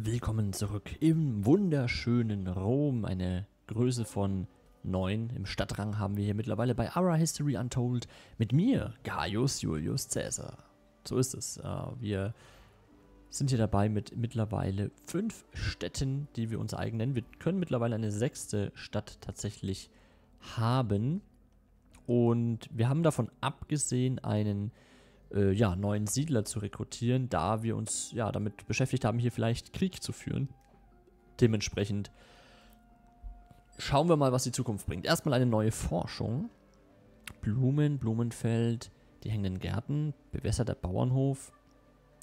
Willkommen zurück im wunderschönen Rom, eine Größe von 9 im Stadtrang haben wir hier mittlerweile bei Ara: History Untold mit mir, Gaius Julius Caesar. So ist es, wir sind hier dabei mit mittlerweile 5 Städten, die wir uns eigen nennen. Wir können mittlerweile eine 6. Stadt tatsächlich haben und wir haben davon abgesehen, einen neuen Siedler zu rekrutieren, da wir uns ja damit beschäftigt haben, hier vielleicht Krieg zu führen. Dementsprechend schauen wir mal, was die Zukunft bringt. Erstmal eine neue Forschung. Blumen, Blumenfeld, die hängenden Gärten, bewässerter Bauernhof,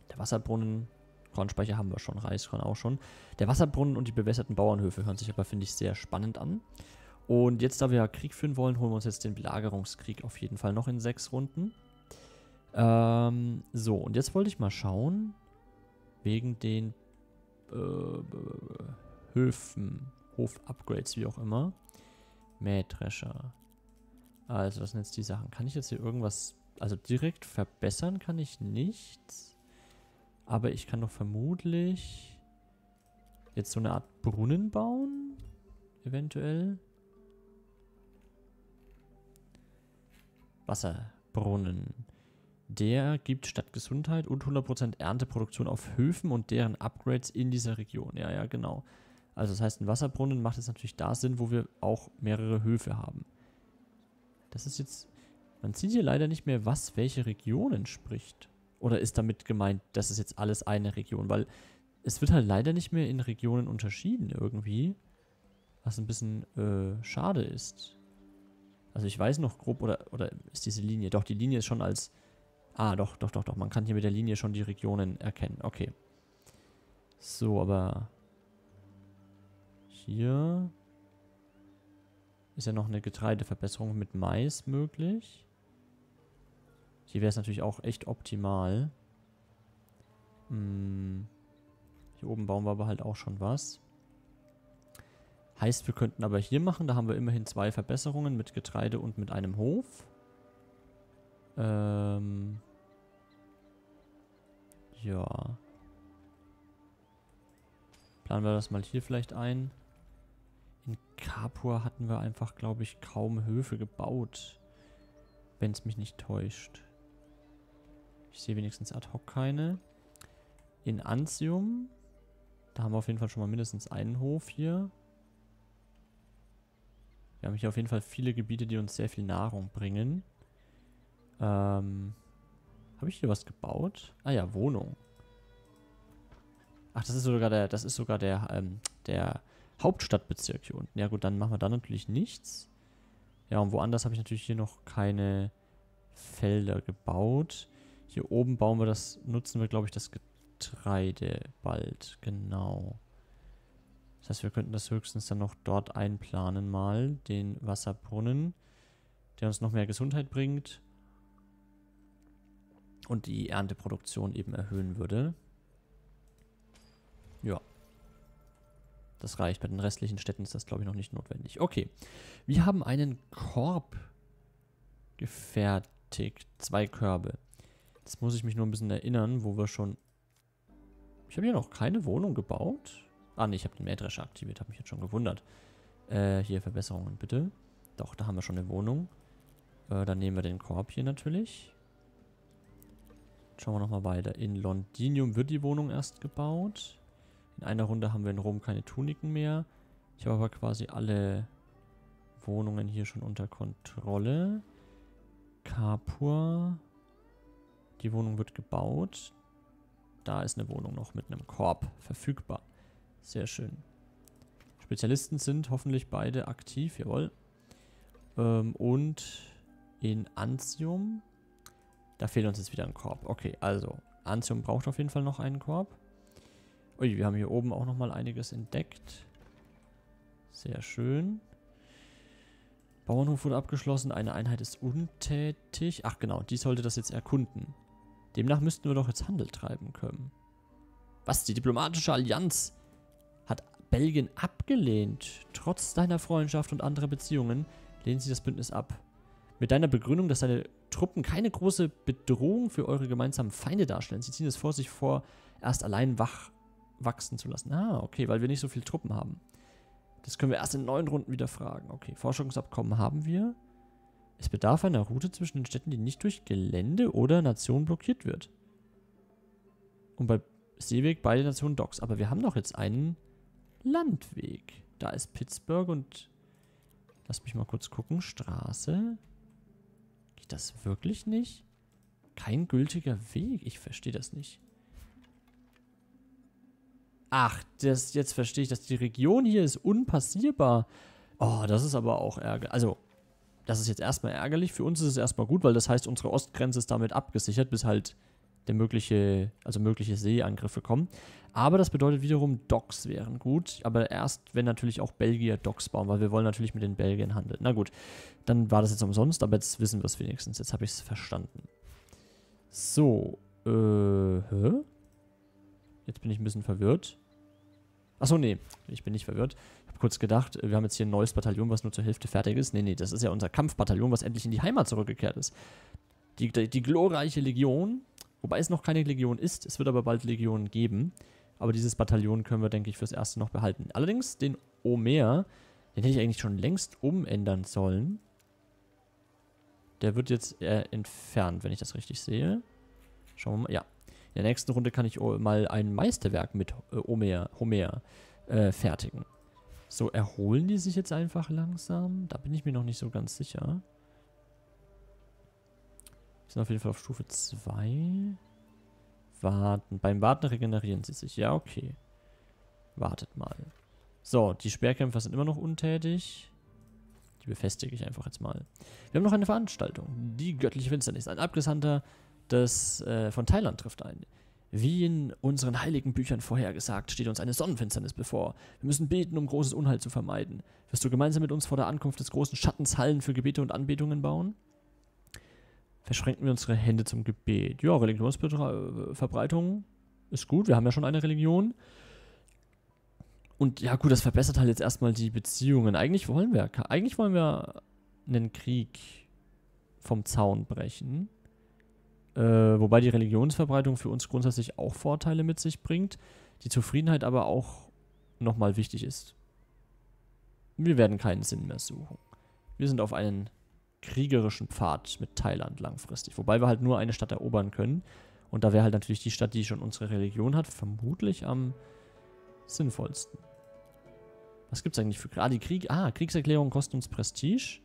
der Wasserbrunnen, Kornspeicher haben wir schon, Reiskorn auch schon. Der Wasserbrunnen und die bewässerten Bauernhöfe hören sich aber, finde ich, sehr spannend an. Und jetzt, da wir ja Krieg führen wollen, holen wir uns jetzt den Belagerungskrieg auf jeden Fall noch in 6 Runden. So, und jetzt wollte ich mal schauen, wegen den Höfen, Hof-Upgrades, wie auch immer. Mähdrescher. Also, das sind jetzt die Sachen. Kann ich jetzt hier irgendwas, also direkt verbessern kann ich nichts. Aber ich kann doch vermutlich jetzt so eine Art Brunnen bauen, eventuell. Wasserbrunnen. Der gibt statt Gesundheit und 100% Ernteproduktion auf Höfen und deren Upgrades in dieser Region. Ja, genau. Also das heißt, ein Wasserbrunnen macht jetzt natürlich da Sinn, wo wir auch mehrere Höfe haben. Das ist jetzt... Man sieht hier leider nicht mehr, was welche Region entspricht. Oder ist damit gemeint, das ist jetzt alles eine Region? Weil es wird halt leider nicht mehr in Regionen unterschieden irgendwie. Was ein bisschen schade ist. Also ich weiß noch grob, oder ist diese Linie... Doch, die Linie ist schon als... Ah, doch. Man kann hier mit der Linie schon die Regionen erkennen. Okay. So, aber... Hier... Ist ja noch eine Getreideverbesserung mit Mais möglich. Hier wäre es natürlich auch echt optimal. Hier oben bauen wir aber halt auch schon was. Heißt, wir könnten aber hier machen. Da haben wir immerhin 2 Verbesserungen mit Getreide und mit einem Hof. Ja. Planen wir das mal hier vielleicht ein. In Capua hatten wir einfach, glaube ich, kaum Höfe gebaut. Wenn es mich nicht täuscht. Ich sehe wenigstens ad hoc keine. In Antium. Da haben wir auf jeden Fall schon mal mindestens einen Hof hier. Wir haben hier auf jeden Fall viele Gebiete, die uns sehr viel Nahrung bringen. Habe ich hier was gebaut? Ah ja, Wohnung. Ach, das ist sogar der Hauptstadtbezirk hier unten. Ja gut, dann machen wir da natürlich nichts. Ja, und woanders habe ich natürlich hier noch keine Felder gebaut. Hier oben bauen wir das, nutzen wir, glaube ich, das Getreide bald. Genau. Das heißt, wir könnten das höchstens dann noch dort einplanen mal, den Wasserbrunnen, der uns noch mehr Gesundheit bringt. Und die Ernteproduktion eben erhöhen würde. Ja. Das reicht. Bei den restlichen Städten ist das, glaube ich, noch nicht notwendig. Okay. Wir haben einen Korb gefertigt. 2 Körbe. Jetzt muss ich mich nur ein bisschen erinnern, wo wir schon... Ich habe hier noch keine Wohnung gebaut. Ah, ne, ich habe den Mähdrescher aktiviert. Habe mich jetzt schon gewundert. Hier, Verbesserungen bitte. Doch, da haben wir schon eine Wohnung. Dann nehmen wir den Korb hier natürlich. Schauen wir nochmal weiter. In Londinium wird die Wohnung erst gebaut. In einer Runde haben wir in Rom keine Tuniken mehr. Ich habe aber quasi alle Wohnungen hier schon unter Kontrolle. Capua. Die Wohnung wird gebaut. Da ist eine Wohnung noch mit einem Korb verfügbar. Sehr schön. Spezialisten sind hoffentlich beide aktiv. Jawohl. Und in Antium... Da fehlt uns jetzt wieder ein Korb. Okay, also Antium braucht auf jeden Fall noch einen Korb. Ui, wir haben hier oben auch nochmal einiges entdeckt. Sehr schön. Bauernhof wurde abgeschlossen. Eine Einheit ist untätig. Ach genau, die sollte das jetzt erkunden. Demnach müssten wir doch jetzt Handel treiben können. Was? Die diplomatische Allianz hat Belgien abgelehnt. Trotz deiner Freundschaft und anderer Beziehungen lehnen sie das Bündnis ab. Mit deiner Begründung, dass deine Truppen keine große Bedrohung für eure gemeinsamen Feinde darstellen. Sie ziehen es vor, sich vorerst allein wachsen zu lassen. Ah, okay, weil wir nicht so viele Truppen haben. Das können wir erst in 9 Runden wieder fragen. Okay, Forschungsabkommen haben wir. Es bedarf einer Route zwischen den Städten, die nicht durch Gelände oder Nationen blockiert wird. Und bei Seeweg beide Nationen Docks. Aber wir haben doch jetzt einen Landweg. Da ist Pittsburgh und... Lass mich mal kurz gucken. Straße. Geht das wirklich nicht? Kein gültiger Weg. Ich verstehe das nicht. Ach, das, jetzt verstehe ich, dass die Region hier ist unpassierbar. Oh, das ist aber auch ärgerlich. Also, das ist jetzt erstmal ärgerlich. Für uns ist es erstmal gut, weil das heißt, unsere Ostgrenze ist damit abgesichert, bis halt der mögliche Seeangriffe kommen. Aber das bedeutet wiederum, Docks wären gut. Aber erst, wenn natürlich auch Belgier Docks bauen, weil wir wollen natürlich mit den Belgiern handeln. Na gut, dann war das jetzt umsonst, aber jetzt wissen wir es wenigstens. Jetzt habe ich es verstanden. So, hä? Jetzt bin ich ein bisschen verwirrt. Achso, nee, ich bin nicht verwirrt. Ich habe kurz gedacht, wir haben jetzt hier ein neues Bataillon, was nur zur Hälfte fertig ist. Nee, nee, das ist ja unser Kampfbataillon, was endlich in die Heimat zurückgekehrt ist. Die glorreiche Legion, wobei es noch keine Legion ist, es wird aber bald Legionen geben. Aber dieses Bataillon können wir, denke ich, fürs Erste noch behalten. Allerdings den Omer, den hätte ich eigentlich schon längst umändern sollen. Der wird jetzt entfernt, wenn ich das richtig sehe. Schauen wir mal, ja. In der nächsten Runde kann ich mal ein Meisterwerk mit Homer fertigen. So, erholen die sich jetzt einfach langsam? Da bin ich mir noch nicht so ganz sicher. Wir sind auf jeden Fall auf Stufe 2. Warten. Beim Warten regenerieren sie sich. Ja, okay. Wartet mal. So, die Speerkämpfer sind immer noch untätig. Die befestige ich einfach jetzt mal. Wir haben noch eine Veranstaltung. Die göttliche Finsternis. Ein Abgesandter... das von Thailand trifft ein. Wie in unseren heiligen Büchern vorhergesagt, steht uns eine Sonnenfinsternis bevor. Wir müssen beten, um großes Unheil zu vermeiden. Wirst du gemeinsam mit uns vor der Ankunft des großen Schattens Hallen für Gebete und Anbetungen bauen? Verschränken wir unsere Hände zum Gebet. Ja, Religionsverbreitung ist gut, wir haben ja schon eine Religion. Und ja gut, das verbessert halt jetzt erstmal die Beziehungen. Eigentlich wollen wir einen Krieg vom Zaun brechen. Wobei die Religionsverbreitung für uns grundsätzlich auch Vorteile mit sich bringt, die Zufriedenheit aber auch nochmal wichtig ist. Wir werden keinen Sinn mehr suchen. Wir sind auf einen kriegerischen Pfad mit Thailand langfristig, wobei wir halt nur eine Stadt erobern können. Und da wäre halt natürlich die Stadt, die schon unsere Religion hat, vermutlich am sinnvollsten. Was gibt es eigentlich für... Ah, die Kriegserklärungen kosten uns Prestige.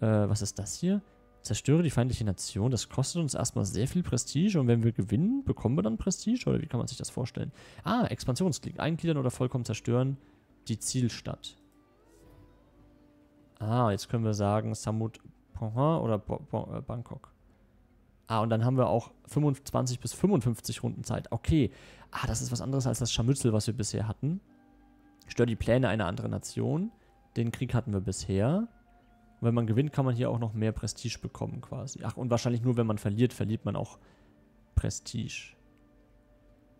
Was ist das hier? Zerstöre die feindliche Nation, das kostet uns erstmal sehr viel Prestige und wenn wir gewinnen, bekommen wir dann Prestige? Oder wie kann man sich das vorstellen? Ah, Expansionskrieg. Eingliedern oder vollkommen zerstören die Zielstadt. Ah, jetzt können wir sagen Samut Pohang oder Bangkok. Ah, und dann haben wir auch 25 bis 55 Runden Zeit. Okay. Ah, das ist was anderes als das Scharmützel, was wir bisher hatten. Stört die Pläne einer anderen Nation. Den Krieg hatten wir bisher. Und wenn man gewinnt, kann man hier auch noch mehr Prestige bekommen quasi. Ach, und wahrscheinlich nur, wenn man verliert, verliert man auch Prestige.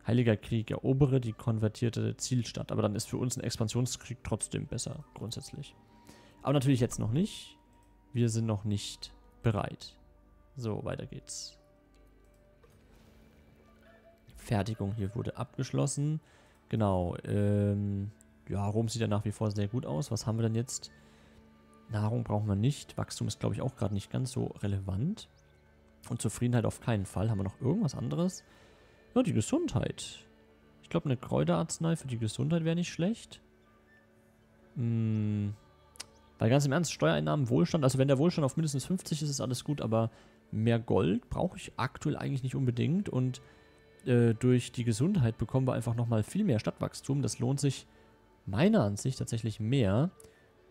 Heiliger Krieg, erobere die konvertierte Zielstadt. Aber dann ist für uns ein Expansionskrieg trotzdem besser, grundsätzlich. Aber natürlich jetzt noch nicht. Wir sind noch nicht bereit. So, weiter geht's. Fertigung hier wurde abgeschlossen. Genau, ja, Rom sieht ja nach wie vor sehr gut aus. Was haben wir denn jetzt? Nahrung brauchen wir nicht. Wachstum ist, glaube ich, auch gerade nicht ganz so relevant. Und Zufriedenheit auf keinen Fall. Haben wir noch irgendwas anderes? Ja, die Gesundheit. Ich glaube, eine Kräuterarznei für die Gesundheit wäre nicht schlecht. Weil ganz im Ernst, Steuereinnahmen, Wohlstand. Also wenn der Wohlstand auf mindestens 50 ist, ist alles gut. Aber mehr Gold brauche ich aktuell eigentlich nicht unbedingt. Und durch die Gesundheit bekommen wir einfach nochmal viel mehr Stadtwachstum. Das lohnt sich meiner Ansicht tatsächlich mehr.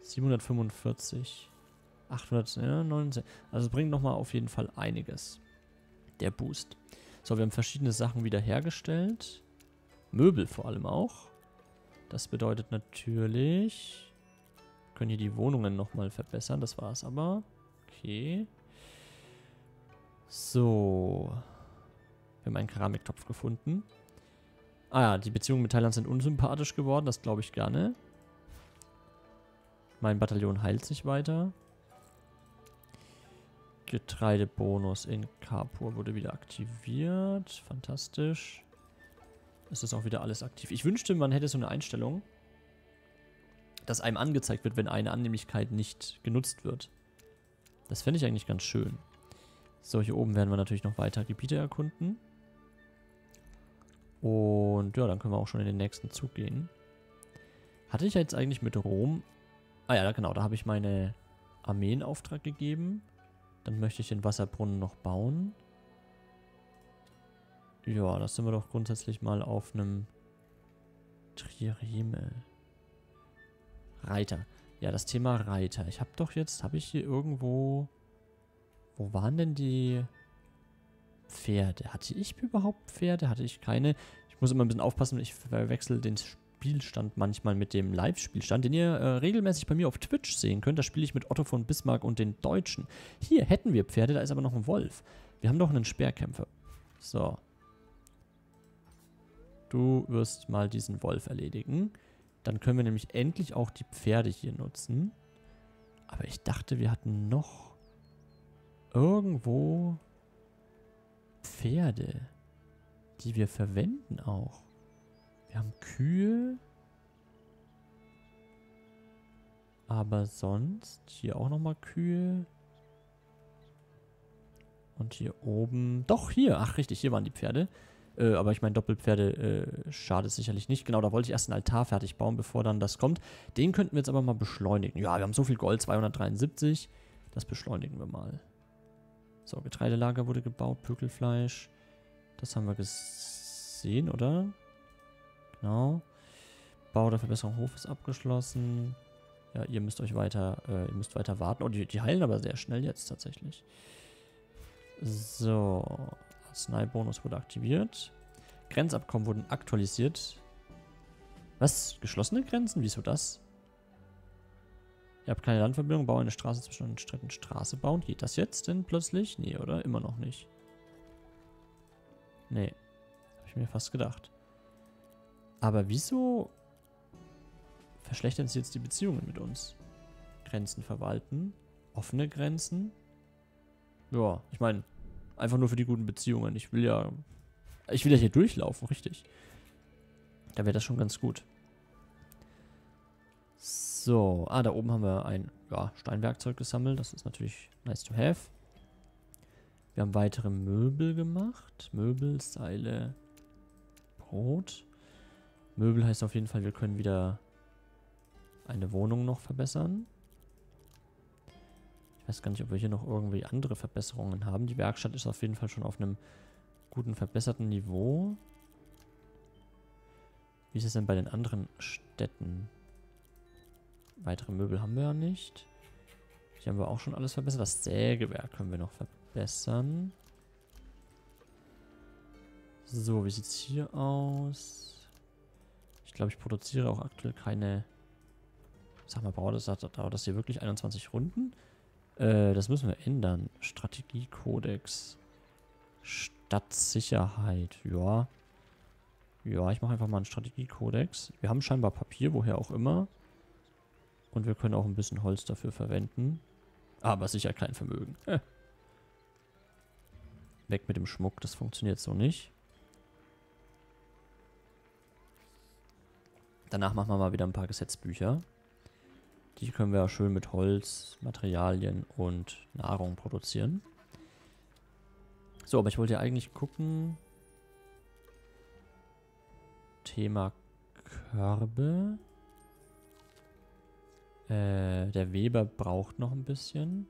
745, 819, also es bringt nochmal auf jeden Fall einiges, der Boost. So, wir haben verschiedene Sachen wiederhergestellt, Möbel vor allem auch. Das bedeutet natürlich, wir können hier die Wohnungen nochmal verbessern, das war's aber. Okay. So, wir haben einen Keramiktopf gefunden. Ah ja, die Beziehungen mit Thailand sind unsympathisch geworden, das glaube ich gerne. Mein Bataillon heilt sich weiter. Getreidebonus in Capua wurde wieder aktiviert. Fantastisch. ist das auch wieder alles aktiv. Ich wünschte, man hätte so eine Einstellung, dass einem angezeigt wird, wenn eine Annehmlichkeit nicht genutzt wird. Das fände ich eigentlich ganz schön. So, hier oben werden wir natürlich noch weiter Gebiete erkunden. Und ja, dann können wir auch schon in den nächsten Zug gehen. Hatte ich jetzt eigentlich mit Rom... Ah ja, genau, da habe ich meine Armee in Auftrag gegeben. Dann möchte ich den Wasserbrunnen noch bauen. Ja, das sind wir doch grundsätzlich mal auf einem Trireme. Reiter. Ja, das Thema Reiter. Ich habe doch jetzt... Habe ich hier irgendwo... Wo waren denn die Pferde? Hatte ich überhaupt Pferde? Hatte ich keine? Ich muss immer ein bisschen aufpassen, ich verwechsel den Spielstand manchmal mit dem Live-Spielstand, den ihr regelmäßig bei mir auf Twitch sehen könnt. Da spiele ich mit Otto von Bismarck und den Deutschen. Hier hätten wir Pferde, da ist aber noch ein Wolf. Wir haben doch einen Speerkämpfer. So. Du wirst mal diesen Wolf erledigen. Dann können wir nämlich endlich auch die Pferde hier nutzen. Aber ich dachte, wir hatten noch... irgendwo Pferde, die wir verwenden auch. Wir haben Kühe. Aber sonst hier auch nochmal Kühe. Und hier oben... Doch, hier. Ach, richtig, hier waren die Pferde. Aber ich meine, Doppelpferde schadet sicherlich nicht. Genau, da wollte ich erst einen Altar fertig bauen, bevor dann das kommt. Den könnten wir jetzt aber mal beschleunigen. Ja, wir haben so viel Gold, 273. Das beschleunigen wir mal. So, Getreidelager wurde gebaut, Pökelfleisch. Das haben wir gesehen, oder? Genau. Bau der Verbesserung Hof ist abgeschlossen. Ja, ihr müsst euch weiter, ihr müsst weiter warten. Oh, die heilen aber sehr schnell jetzt tatsächlich. So, Arzneibonus wurde aktiviert. Grenzabkommen wurden aktualisiert. Was? Geschlossene Grenzen? Wieso das? Ihr habt keine Landverbindung, baue eine Straße zwischen den Städten. Straße bauen. Geht das jetzt denn plötzlich? Nee, oder? Immer noch nicht. Nee. Habe ich mir fast gedacht. Aber wieso verschlechtern sie jetzt die Beziehungen mit uns? Grenzen verwalten. Offene Grenzen. Ja, ich meine, einfach nur für die guten Beziehungen. Ich will ja hier durchlaufen, richtig. Da wäre das schon ganz gut. So, da oben haben wir ein Steinwerkzeug gesammelt. Das ist natürlich nice to have. Wir haben weitere Möbel gemacht. Möbel, Seile, Brot. Möbel heißt auf jeden Fall, wir können wieder eine Wohnung noch verbessern. Ich weiß gar nicht, ob wir hier noch irgendwie andere Verbesserungen haben. Die Werkstatt ist auf jeden Fall schon auf einem guten, verbesserten Niveau. Wie ist es denn bei den anderen Städten? Weitere Möbel haben wir ja nicht. Hier haben wir auch schon alles verbessert. Das Sägewerk können wir noch verbessern. So, wie sieht es hier aus? Ich glaube, ich produziere auch aktuell keine... Sag mal, dauert das hier wirklich 21 Runden? Das müssen wir ändern. Strategiekodex. Stadtsicherheit. Ja. Ja, ich mache einfach mal einen Strategiekodex. Wir haben scheinbar Papier, woher auch immer. Und wir können auch ein bisschen Holz dafür verwenden. Aber sicher kein Vermögen. Weg mit dem Schmuck, das funktioniert so nicht. Danach machen wir mal wieder ein paar Gesetzbücher. Die können wir schön mit Holz, Materialien und Nahrung produzieren. So, aber ich wollte ja eigentlich gucken. Thema Körbe. Der Weber braucht noch ein bisschen.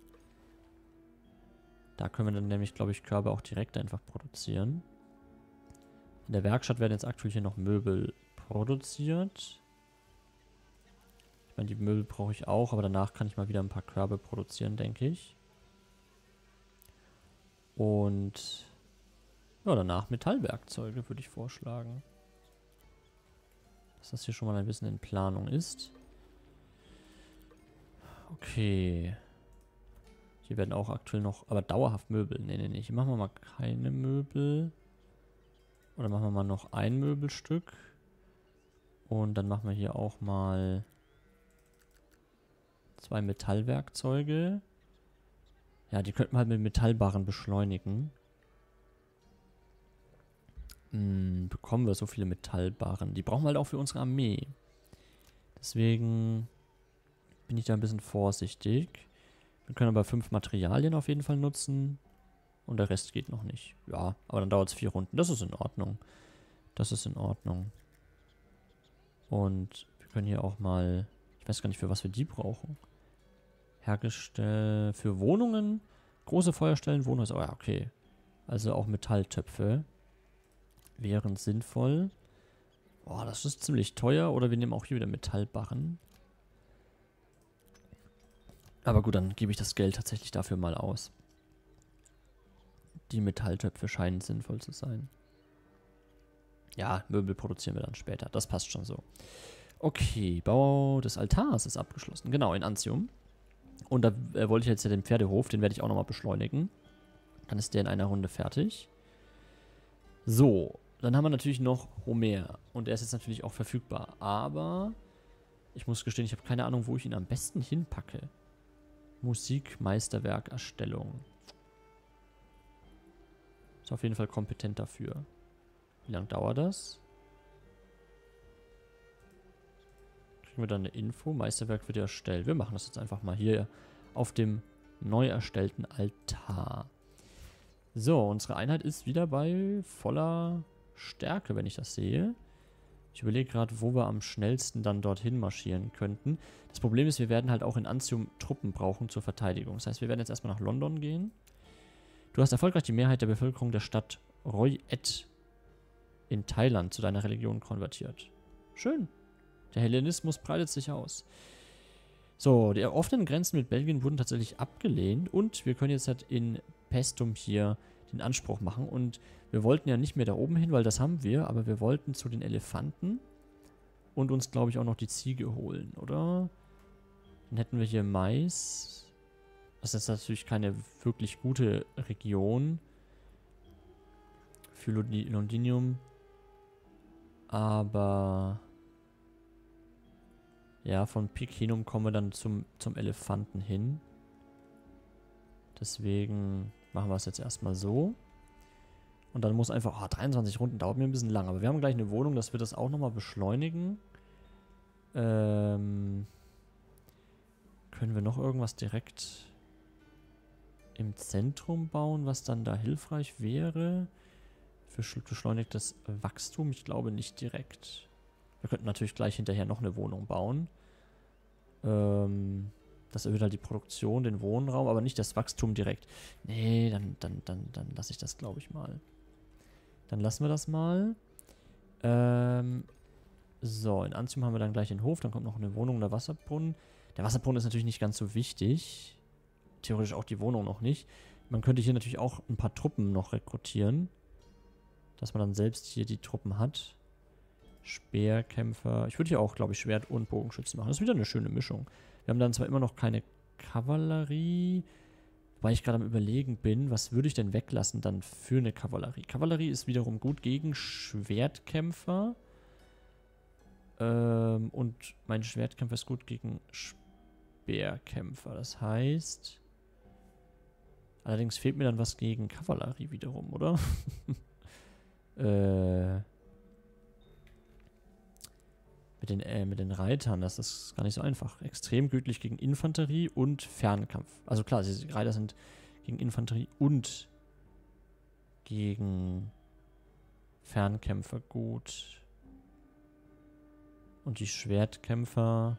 Da können wir dann nämlich, glaube ich, Körbe auch direkt einfach produzieren. In der Werkstatt werden jetzt aktuell hier noch Möbel produziert. Ich meine, die Möbel brauche ich auch, aber danach kann ich mal wieder ein paar Körbe produzieren, denke ich. Und ja, danach Metallwerkzeuge würde ich vorschlagen. Dass das hier schon mal ein bisschen in Planung ist. Okay. Hier werden auch aktuell noch, aber dauerhaft Möbel. Nee. Hier machen wir mal keine Möbel. Oder machen wir mal noch ein Möbelstück. Und dann machen wir hier auch mal 2 Metallwerkzeuge. Ja, die könnten wir halt mit Metallbarren beschleunigen. bekommen wir so viele Metallbarren. Die brauchen wir halt auch für unsere Armee. Deswegen bin ich da ein bisschen vorsichtig. Wir können aber 5 Materialien auf jeden Fall nutzen. Und der Rest geht noch nicht. Ja, aber dann dauert es 4 Runden. Das ist in Ordnung. Das ist in Ordnung. Und wir können hier auch mal... Ich weiß gar nicht, für was wir die brauchen. Hergestellt für Wohnungen. Große Feuerstellen, Wohnhäuser. Oh ja, okay. Also auch Metalltöpfe wären sinnvoll. Oh, das ist ziemlich teuer. Oder wir nehmen auch hier wieder Metallbarren. Aber gut, dann gebe ich das Geld tatsächlich dafür mal aus. Die Metalltöpfe scheinen sinnvoll zu sein. Ja, Möbel produzieren wir dann später. Das passt schon so. Okay, Bau des Altars ist abgeschlossen. Genau, in Antium. Und da wollte ich jetzt ja den Pferdehof, den werde ich auch nochmal beschleunigen. Dann ist der in einer Runde fertig. So, dann haben wir natürlich noch Homer. Und der ist jetzt natürlich auch verfügbar. Aber ich muss gestehen, ich habe keine Ahnung, wo ich ihn am besten hinpacke. Musikmeisterwerk Erstellung. Ist auf jeden Fall kompetent dafür. Wie lange dauert das? Kriegen wir dann eine Info? Meisterwerk wird erstellt. Wir machen das jetzt einfach mal hier auf dem neu erstellten Altar. So, unsere Einheit ist wieder bei voller Stärke, wenn ich das sehe. Ich überlege gerade, wo wir am schnellsten dann dorthin marschieren könnten. Das Problem ist, wir werden halt auch in Antium Truppen brauchen zur Verteidigung. Das heißt, wir werden jetzt erstmal nach London gehen. Du hast erfolgreich die Mehrheit der Bevölkerung der Stadt Roy-Et in Thailand zu deiner Religion konvertiert. Schön. Der Hellenismus breitet sich aus. So, die offenen Grenzen mit Belgien wurden tatsächlich abgelehnt. Und wir können jetzt halt in Pestum hier den Anspruch machen. Und wir wollten ja nicht mehr da oben hin, weil das haben wir. Aber wir wollten zu den Elefanten und uns, glaube ich, auch noch die Ziege holen, oder? Dann hätten wir hier Mais... Das ist natürlich keine wirklich gute Region für Londinium. Aber ja, von Picenum kommen wir dann zum Elefanten hin. Deswegen machen wir es jetzt erstmal so. Und dann muss einfach... 23 Runden dauert mir ein bisschen lang. Aber wir haben gleich eine Wohnung, dass wir das auch nochmal beschleunigen. Können wir noch irgendwas direkt... im Zentrum bauen, was dann da hilfreich wäre. Für beschleunigtes Wachstum, ich glaube nicht direkt. Wir könnten natürlich gleich hinterher noch eine Wohnung bauen. Das erhöht halt die Produktion, den Wohnraum, aber nicht das Wachstum direkt. Nee, dann lasse ich das, glaube ich, mal. Dann lassen wir das mal. So, in Antium haben wir dann gleich den Hof, dann kommt noch eine Wohnung, der Wasserbrunnen. Der Wasserbrunnen ist natürlich nicht ganz so wichtig. Theoretisch auch die Wohnung noch nicht. Man könnte hier natürlich auch ein paar Truppen noch rekrutieren. Dass man dann selbst hier die Truppen hat. Speerkämpfer. Ich würde hier auch, glaube ich, Schwert- und Bogenschützen machen. Das ist wieder eine schöne Mischung. Wir haben dann zwar immer noch keine Kavallerie. Wobei ich gerade am Überlegen bin, was würde ich denn weglassen dann für eine Kavallerie? Kavallerie ist wiederum gut gegen Schwertkämpfer. Und mein Schwertkämpfer ist gut gegen Speerkämpfer. Das heißt... Allerdings fehlt mir dann was gegen Kavallerie wiederum, oder? Mit den Reitern, das ist gar nicht so einfach. Extrem gütlich gegen Infanterie und Fernkampf. Also klar, die Reiter sind gegen Infanterie und gegen Fernkämpfer gut. Und die Schwertkämpfer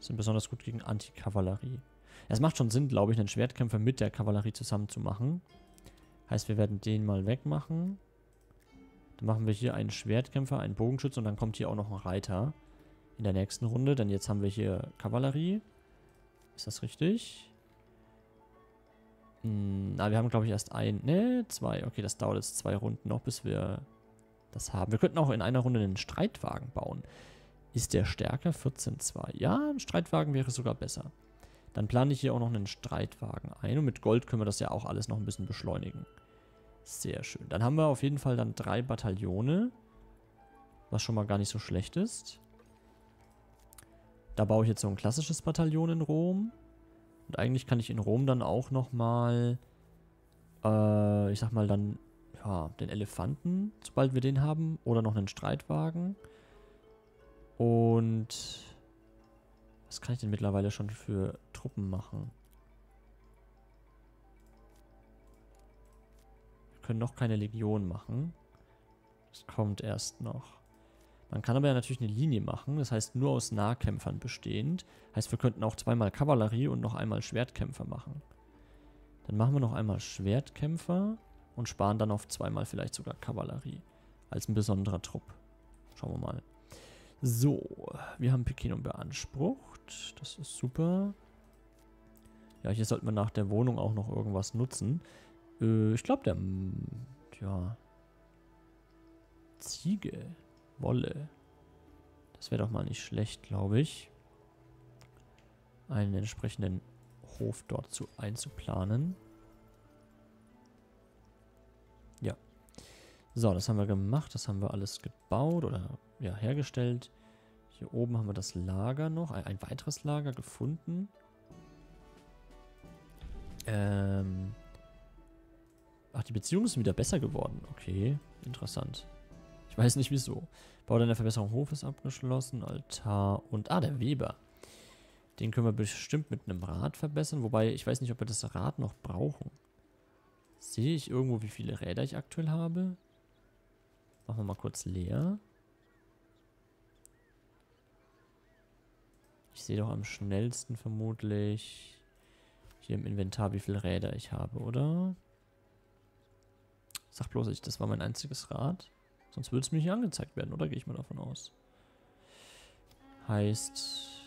sind besonders gut gegen Antikavallerie. Es macht schon Sinn, glaube ich, einen Schwertkämpfer mit der Kavallerie zusammen zu machen. Heißt, wir werden den mal wegmachen. Dann machen wir hier einen Schwertkämpfer, einen Bogenschützen und dann kommt hier auch noch ein Reiter in der nächsten Runde. Denn jetzt haben wir hier Kavallerie. Ist das richtig? Na, wir haben, glaube ich, erst zwei. Okay, das dauert jetzt 2 Runden noch, bis wir das haben. Wir könnten auch in einer Runde einen Streitwagen bauen. Ist der stärker? 14,2. Ja, ein Streitwagen wäre sogar besser. Dann plane ich hier auch noch einen Streitwagen ein. Und mit Gold können wir das ja auch alles noch ein bisschen beschleunigen. Sehr schön. Dann haben wir auf jeden Fall dann 3 Bataillone. Was schon mal gar nicht so schlecht ist. Da baue ich jetzt so ein klassisches Bataillon in Rom. Und eigentlich kann ich in Rom dann auch nochmal, ich sag mal dann, Ja, den Elefanten, sobald wir den haben. Oder noch einen Streitwagen. Und... was kann ich denn mittlerweile schon für Truppen machen? Wir können noch keine Legion machen. Das kommt erst noch. Man kann aber ja natürlich eine Linie machen. Das heißt, nur aus Nahkämpfern bestehend. Heißt, wir könnten auch zweimal Kavallerie und noch einmal Schwertkämpfer machen. Dann machen wir noch einmal Schwertkämpfer und sparen dann auf zweimal vielleicht sogar Kavallerie. Als ein besonderer Trupp. Schauen wir mal. So, wir haben Picenum beansprucht. Das ist super. Ja, hier sollten wir nach der Wohnung auch noch irgendwas nutzen. Ich glaube, der... ja... Ziege. Wolle. Das wäre doch mal nicht schlecht, glaube ich. Einen entsprechenden Hof dort einzuplanen. Ja. So, das haben wir gemacht. Das haben wir alles gebaut oder ja, hergestellt. Hier oben haben wir das Lager noch. Ein weiteres Lager gefunden. Ach, die Beziehungen sind wieder besser geworden. Okay, interessant. Ich weiß nicht wieso. Bau deiner Verbesserung Hof ist abgeschlossen. Altar und... ah, der Weber. Den können wir bestimmt mit einem Rad verbessern. Wobei, ich weiß nicht, ob wir das Rad noch brauchen. Sehe ich irgendwo, wie viele Räder ich aktuell habe? Machen wir mal kurz leer. Ich sehe doch am schnellsten vermutlich hier im Inventar, wie viele Räder ich habe, oder? Sag bloß, das war mein einziges Rad. Sonst würde es mir nicht angezeigt werden, oder? Gehe ich mal davon aus. Heißt...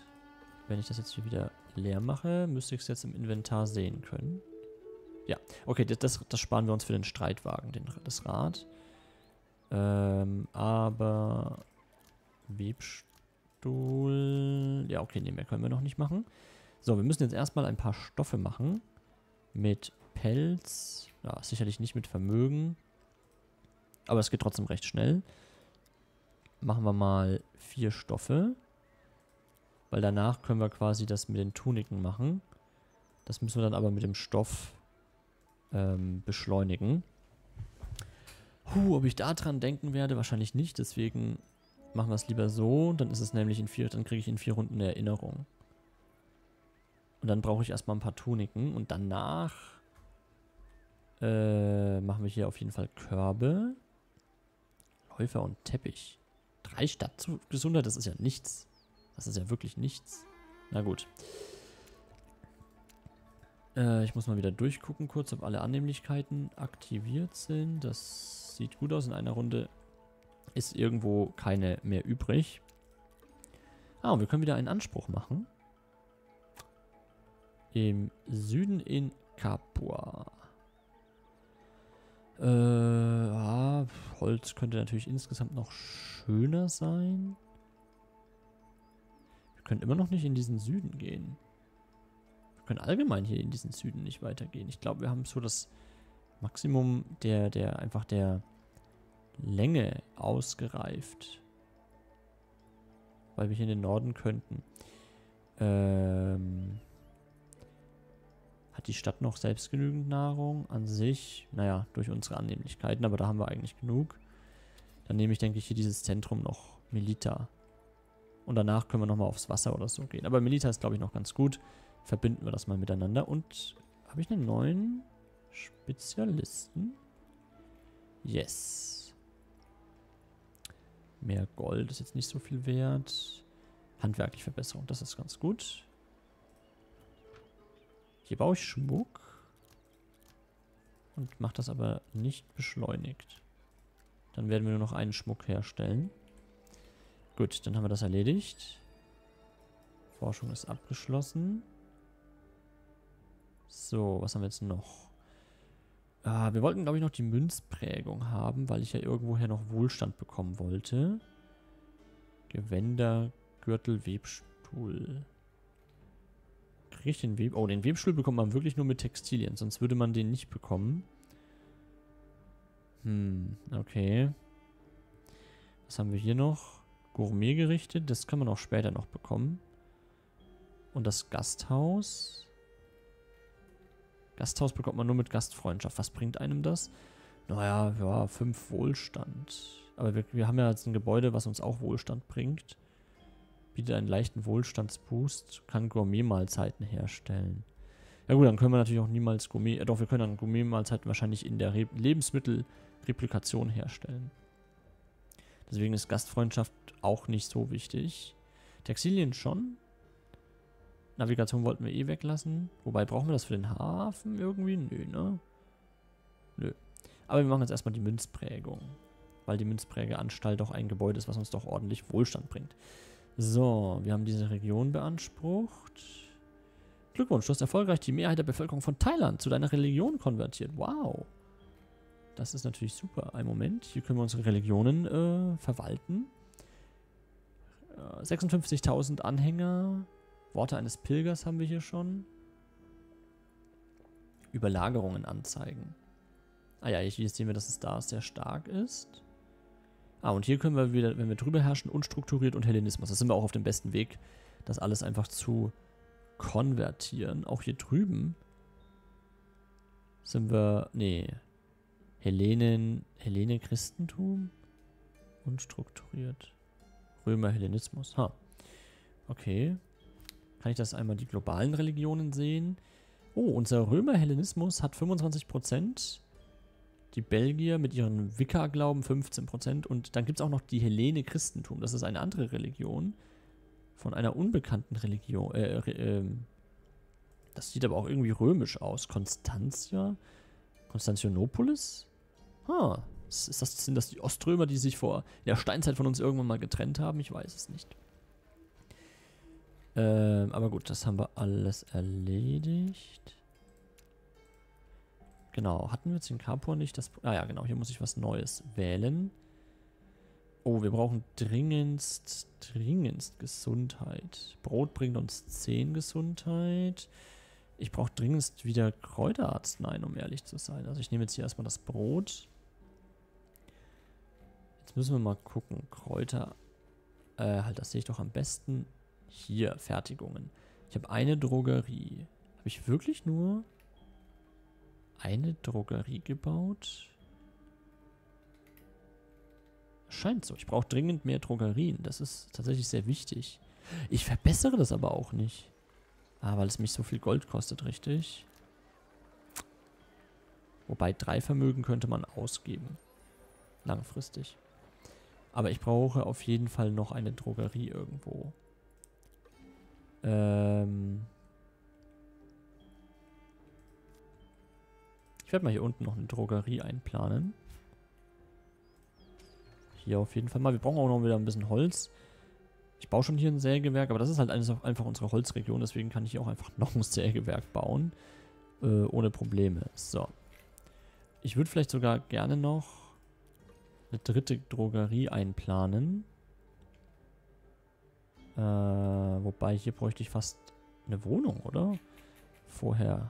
wenn ich das jetzt hier wieder leer mache, müsste ich es jetzt im Inventar sehen können. Ja, okay, das sparen wir uns für den Streitwagen, das Rad. Aber... Webstuhl... ja, okay, nee, mehr können wir noch nicht machen. So, wir müssen jetzt erstmal ein paar Stoffe machen. Mit Pelz. Ja, sicherlich nicht mit Vermögen. Aber es geht trotzdem recht schnell. Machen wir mal 4 Stoffe. Weil danach können wir quasi das mit den Tuniken machen. Das müssen wir dann aber mit dem Stoff beschleunigen. Ob ich da dran denken werde? Wahrscheinlich nicht. Deswegen machen wir es lieber so. Dann ist es nämlich dann kriege ich in 4 Runden eine Erinnerung. Und dann brauche ich erstmal ein paar Tuniken. Und danach machen wir hier auf jeden Fall Körbe, Läufer und Teppich. 3 Stadt zu Gesundheit, das ist ja nichts. Das ist ja wirklich nichts. Na gut. Ich muss mal wieder durchgucken kurz, ob alle Annehmlichkeiten aktiviert sind. Das sieht gut aus. In einer Runde ist irgendwo keine mehr übrig. Ah, und wir können wieder einen Anspruch machen. Im Süden in Capua. Holz könnte natürlich insgesamt noch schöner sein. Wir können immer noch nicht in diesen Süden gehen. Wir können allgemein hier in diesen Süden nicht weitergehen. Ich glaube, wir haben so das Maximum der Länge ausgereift. Weil wir hier in den Norden könnten. Hat die Stadt noch selbst genügend Nahrung? An sich, naja, durch unsere Annehmlichkeiten, aber da haben wir eigentlich genug. Dann nehme ich, denke ich, hier dieses Zentrum noch Melita. Und danach können wir nochmal aufs Wasser oder so gehen. Aber Melita ist, glaube ich, noch ganz gut. Verbinden wir das mal miteinander. Und habe ich einen neuen Spezialisten? Yes. Mehr Gold ist jetzt nicht so viel wert. Handwerkliche Verbesserung, das ist ganz gut. Hier baue ich Schmuck. Und mache das aber nicht beschleunigt. Dann werden wir nur noch einen Schmuck herstellen. Gut, dann haben wir das erledigt. Forschung ist abgeschlossen. So, was haben wir jetzt noch? Wir wollten, glaube ich, noch die Münzprägung haben, weil ich ja irgendwoher noch Wohlstand bekommen wollte. Gewänder, Gürtel, Webstuhl. Kriege ich den Webstuhl? Oh, den Webstuhl bekommt man wirklich nur mit Textilien, sonst würde man den nicht bekommen. Okay. Was haben wir hier noch? Gourmetgerichte, das kann man auch später noch bekommen. Und das Gasthaus. Gasthaus bekommt man nur mit Gastfreundschaft. Was bringt einem das? Naja, ja, 5 Wohlstand. Aber wir haben ja jetzt ein Gebäude, was uns auch Wohlstand bringt. Bietet einen leichten Wohlstandsboost. Kann Gourmet-Mahlzeiten herstellen. Ja gut, dann können wir natürlich auch niemals Gourmet... doch, wir können dann Gourmet-Mahlzeiten wahrscheinlich in der Lebensmittelreplikation herstellen. Deswegen ist Gastfreundschaft auch nicht so wichtig. Textilien schon. Navigation wollten wir eh weglassen. Wobei, brauchen wir das für den Hafen irgendwie? Nö, ne? Nö. Aber wir machen jetzt erstmal die Münzprägung. Weil die Münzprägeanstalt auch ein Gebäude ist, was uns doch ordentlich Wohlstand bringt. So, wir haben diese Region beansprucht. Glückwunsch, du hast erfolgreich die Mehrheit der Bevölkerung von Thailand zu deiner Religion konvertiert. Wow. Das ist natürlich super. Einen Moment, hier können wir unsere Religionen verwalten. 56.000 Anhänger. Worte eines Pilgers haben wir hier schon. Überlagerungen anzeigen. Ah ja, hier sehen wir, dass es da sehr stark ist. Ah, und hier können wir wieder, wenn wir drüber herrschen, unstrukturiert und Hellenismus. Da sind wir auch auf dem besten Weg, das alles einfach zu konvertieren. Auch hier drüben sind wir, nee, Hellene Christentum, unstrukturiert, Römer Hellenismus. Ha, okay. Kann ich das einmal die globalen Religionen sehen? Oh, unser Römer Hellenismus hat 25%. Die Belgier mit ihren Wicca-Glauben 15%. Und dann gibt es auch noch die Hellene Christentum. Das ist eine andere Religion. Von einer unbekannten Religion. Das sieht aber auch irgendwie römisch aus. Konstantinopolis? Ha. Sind das die Oströmer, die sich in der Steinzeit von uns irgendwann mal getrennt haben? Ich weiß es nicht. Aber gut, das haben wir alles erledigt. Genau, hatten wir jetzt in Capua nicht das... Ah ja, genau, hier muss ich was Neues wählen. Oh, wir brauchen dringendst Gesundheit. Brot bringt uns 10 Gesundheit. Ich brauche dringendst wieder Kräuterarznein, um ehrlich zu sein. Also ich nehme jetzt hier erstmal das Brot. Jetzt müssen wir mal gucken. Kräuter... halt, das sehe ich doch am besten. Hier, Fertigungen. Ich habe eine Drogerie. Habe ich wirklich nur... eine Drogerie gebaut? Scheint so. Ich brauche dringend mehr Drogerien. Das ist tatsächlich sehr wichtig. Ich verbessere das aber auch nicht. Ah, weil es mich so viel Gold kostet, richtig? Wobei 3 Vermögen könnte man ausgeben. Langfristig. Aber ich brauche auf jeden Fall noch eine Drogerie irgendwo. Ich werde mal hier unten noch eine Drogerie einplanen. Hier auf jeden Fall mal. Wir brauchen auch noch wieder ein bisschen Holz. Ich baue schon hier ein Sägewerk, aber das ist halt einfach unsere Holzregion. Deswegen kann ich hier auch einfach noch ein Sägewerk bauen. Ohne Probleme. So. Ich würde vielleicht sogar gerne noch eine dritte Drogerie einplanen. Wobei, hier bräuchte ich fast eine Wohnung, oder? Vorher...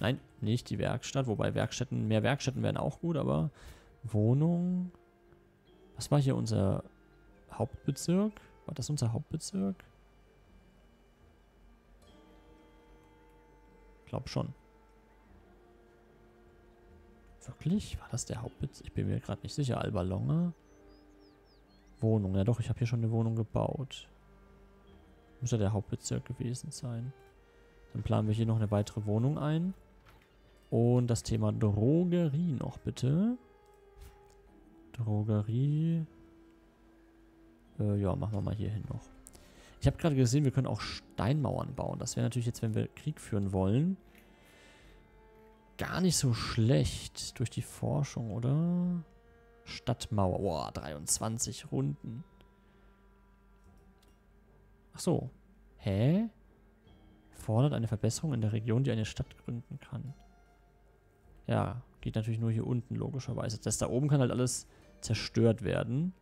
Nein, nicht die Werkstatt, wobei mehr Werkstätten wären auch gut, aber Wohnung. Was war hier unser Hauptbezirk? War das unser Hauptbezirk? Glaub schon. Wirklich? War das der Hauptbezirk? Ich bin mir gerade nicht sicher. Alba Longa. Wohnung. Ja doch, ich habe hier schon eine Wohnung gebaut. Muss ja der Hauptbezirk gewesen sein. Dann planen wir hier noch eine weitere Wohnung ein. Und das Thema Drogerie noch bitte. Drogerie. Ja, machen wir mal hier hin noch. Ich habe gerade gesehen, wir können auch Steinmauern bauen. Das wäre natürlich jetzt, wenn wir Krieg führen wollen, gar nicht so schlecht durch die Forschung, oder? Stadtmauer. Boah, 23 Runden. Ach so. Hä? Fordert eine Verbesserung in der Region, die eine Stadt gründen kann. Ja, geht natürlich nur hier unten, logischerweise. Das da oben kann halt alles zerstört werden.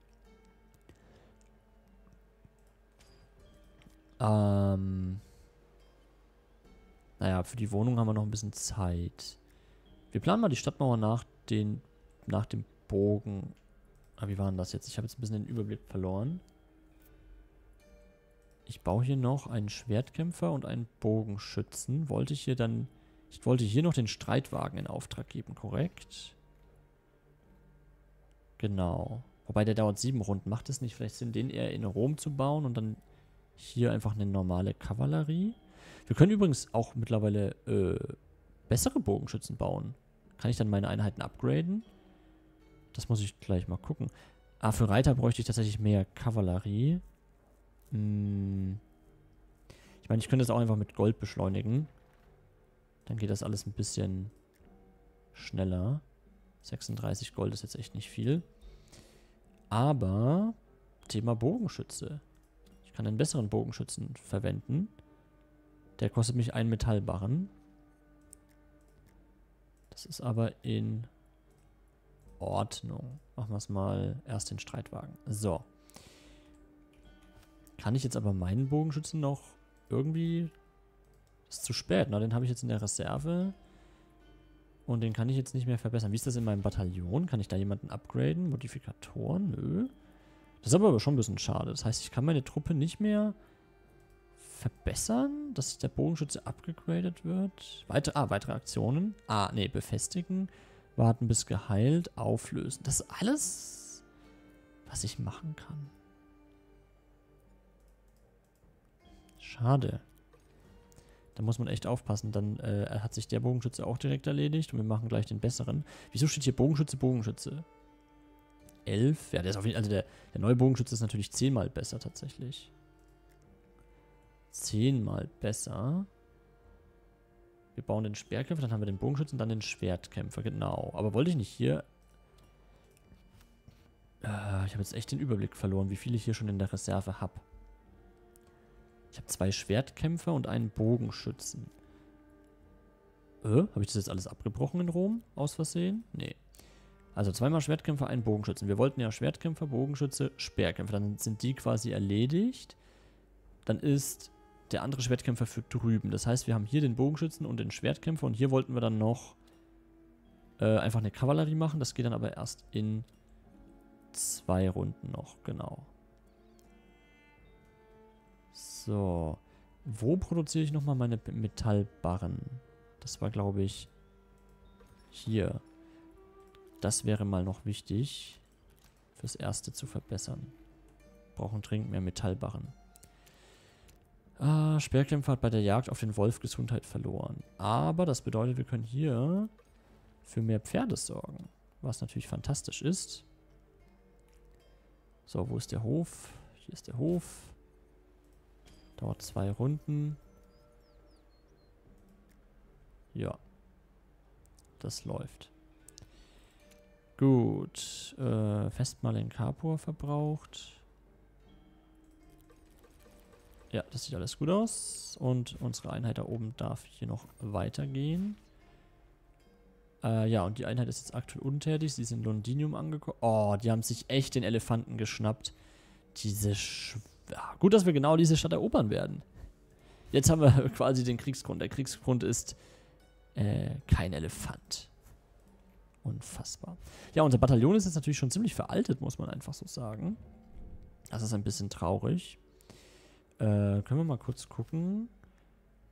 Naja, für die Wohnung haben wir noch ein bisschen Zeit. Wir planen mal die Stadtmauer nach dem Bogen. Ah, wie war denn das jetzt? Ich habe jetzt ein bisschen den Überblick verloren. Ich baue hier noch einen Schwertkämpfer und einen Bogenschützen. Wollte ich hier dann Ich wollte hier noch den Streitwagen in Auftrag geben, korrekt? Genau. Wobei der dauert 7 Runden. Macht es nicht vielleicht Sinn, den eher in Rom zu bauen und dann hier einfach eine normale Kavallerie? Wir können übrigens auch mittlerweile bessere Bogenschützen bauen. Kann ich dann meine Einheiten upgraden? Das muss ich gleich mal gucken. Ah, für Reiter bräuchte ich tatsächlich mehr Kavallerie. Hm. Ich meine, ich könnte das auch einfach mit Gold beschleunigen. Dann geht das alles ein bisschen schneller. 36 Gold ist jetzt echt nicht viel. Aber Thema Bogenschütze. Ich kann einen besseren Bogenschützen verwenden. Der kostet mich 1 Metallbarren. Das ist aber in Ordnung. Machen wir es mal erst den Streitwagen. So. Kann ich jetzt aber meinen Bogenschützen noch irgendwie... Das ist zu spät, ne? Den habe ich jetzt in der Reserve. Und den kann ich jetzt nicht mehr verbessern. Wie ist das in meinem Bataillon? Kann ich da jemanden upgraden? Modifikatoren? Nö. Das ist aber schon ein bisschen schade. Das heißt, ich kann meine Truppe nicht mehr verbessern, dass der Bogenschütze abgegradet wird. Weitere Aktionen. Befestigen. Warten bis geheilt. Auflösen. Das ist alles, was ich machen kann. Schade. Da muss man echt aufpassen. Dann hat sich der Bogenschütze auch direkt erledigt und wir machen gleich den besseren. Wieso steht hier Bogenschütze, Bogenschütze? 11? Ja, der ist auf jeden Fall. Also der neue Bogenschütze ist natürlich 10-mal besser tatsächlich. 10-mal besser. Wir bauen den Speerkämpfer, dann haben wir den Bogenschützen, dann den Schwertkämpfer. Genau. Aber wollte ich nicht hier... ich habe jetzt echt den Überblick verloren, wie viele ich hier schon in der Reserve habe. Ich habe 2 Schwertkämpfer und einen Bogenschützen. Habe ich das jetzt alles abgebrochen in Rom? Aus Versehen? Nee. Also 2-mal Schwertkämpfer, einen Bogenschützen. Wir wollten ja Schwertkämpfer, Bogenschütze, Speerkämpfer. Dann sind die quasi erledigt. Dann ist der andere Schwertkämpfer für drüben. Das heißt, wir haben hier den Bogenschützen und den Schwertkämpfer und hier wollten wir dann noch einfach eine Kavallerie machen. Das geht dann aber erst in 2 Runden noch, genau. So. Wo produziere ich nochmal meine Metallbarren? Das war, glaube ich, hier. Das wäre mal noch wichtig, fürs Erste zu verbessern. Brauchen dringend mehr Metallbarren. Speerkämpfer hat bei der Jagd auf den Wolf Gesundheit verloren. Aber das bedeutet, wir können hier für mehr Pferde sorgen. Was natürlich fantastisch ist. So, wo ist der Hof? Hier ist der Hof. Dauert 2 Runden. Ja. Das läuft. Gut. Festmahl in Capua verbraucht. Ja, das sieht alles gut aus. Und unsere Einheit da oben darf hier noch weitergehen. Ja, und die Einheit ist jetzt aktuell untätig. Sie ist in Londinium angekommen. Oh, die haben sich echt den Elefanten geschnappt. Diese Gut, dass wir genau diese Stadt erobern werden. Jetzt haben wir quasi den Kriegsgrund. Der Kriegsgrund ist kein Elefant. Unfassbar. Ja, unser Bataillon ist jetzt natürlich schon ziemlich veraltet, muss man einfach so sagen. Das ist ein bisschen traurig. Können wir mal kurz gucken.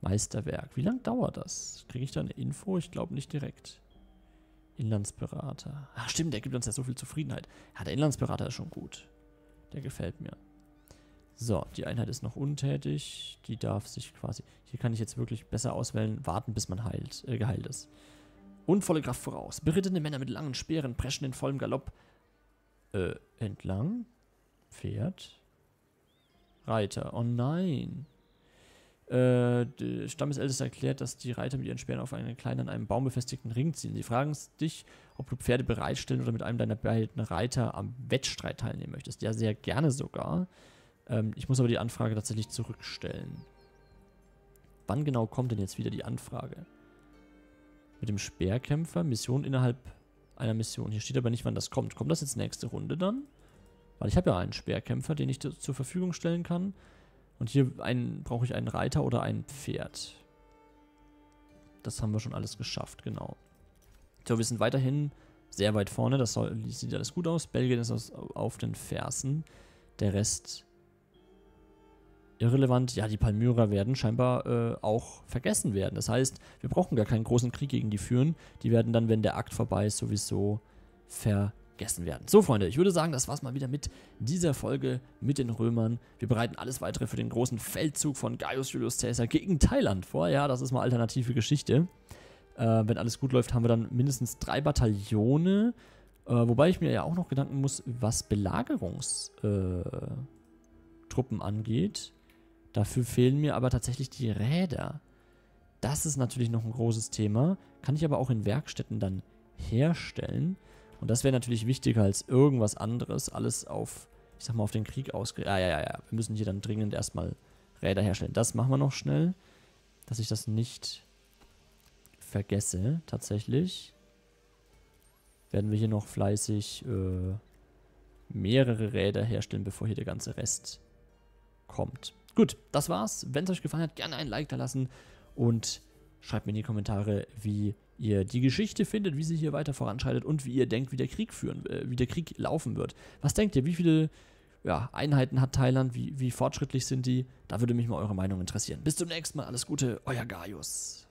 Meisterwerk. Wie lange dauert das? Kriege ich da eine Info? Ich glaube nicht direkt. Inlandsberater. Ach stimmt, der gibt uns ja so viel Zufriedenheit. Ja, der Inlandsberater ist schon gut. Der gefällt mir. So, die Einheit ist noch untätig. Die darf sich quasi... Hier kann ich jetzt wirklich besser auswählen. Warten, bis man geheilt ist. Unvolle Kraft voraus. Berittene Männer mit langen Speeren preschen in vollem Galopp. Entlang. Pferd. Reiter. Oh nein. Der Stammesälteste erklärt, dass die Reiter mit ihren Speeren auf einen kleinen, an einem Baum befestigten Ring ziehen. Sie fragen dich, ob du Pferde bereitstellen oder mit einem deiner beiden Reiter am Wettstreit teilnehmen möchtest. Ja, sehr gerne sogar. Ich muss aber die Anfrage tatsächlich zurückstellen. Wann genau kommt denn jetzt wieder die Anfrage? Mit dem Speerkämpfer, Mission innerhalb einer Mission. Hier steht aber nicht, wann das kommt. Kommt das jetzt nächste Runde dann? Weil ich habe ja einen Speerkämpfer, den ich zur Verfügung stellen kann. Und hier brauche ich einen Reiter oder ein Pferd. Das haben wir schon alles geschafft, genau. So, wir sind weiterhin sehr weit vorne. Das sieht alles gut aus. Belgien ist auf den Fersen. Der Rest... irrelevant, ja, die Palmyrer werden scheinbar auch vergessen werden. Das heißt, wir brauchen gar keinen großen Krieg gegen die führen. Die werden dann, wenn der Akt vorbei ist, sowieso vergessen werden. So, Freunde, ich würde sagen, das war's mal wieder mit dieser Folge mit den Römern. Wir bereiten alles weitere für den großen Feldzug von Gaius Julius Caesar gegen Thailand vor. Ja, das ist mal alternative Geschichte. Wenn alles gut läuft, haben wir dann mindestens 3 Bataillone. Wobei ich mir ja auch noch Gedanken muss, was Belagerungstruppen angeht. Dafür fehlen mir aber tatsächlich die Räder. Das ist natürlich noch ein großes Thema. Kann ich aber auch in Werkstätten dann herstellen. Und das wäre natürlich wichtiger als irgendwas anderes. Alles auf, ich sag mal, auf den Krieg ausgerichtet. Ah, ja. Wir müssen hier dann dringend erstmal Räder herstellen. Das machen wir noch schnell, dass ich das nicht vergesse, tatsächlich. Werden wir hier noch fleißig mehrere Räder herstellen, bevor hier der ganze Rest kommt. Gut, das war's. Wenn es euch gefallen hat, gerne ein Like da lassen und schreibt mir in die Kommentare, wie ihr die Geschichte findet, wie sie hier weiter voranschreitet und wie ihr denkt, wie der Krieg laufen wird. Was denkt ihr, wie viele Einheiten hat Thailand, wie fortschrittlich sind die? Da würde mich mal eure Meinung interessieren. Bis zum nächsten Mal, alles Gute, euer Gaius.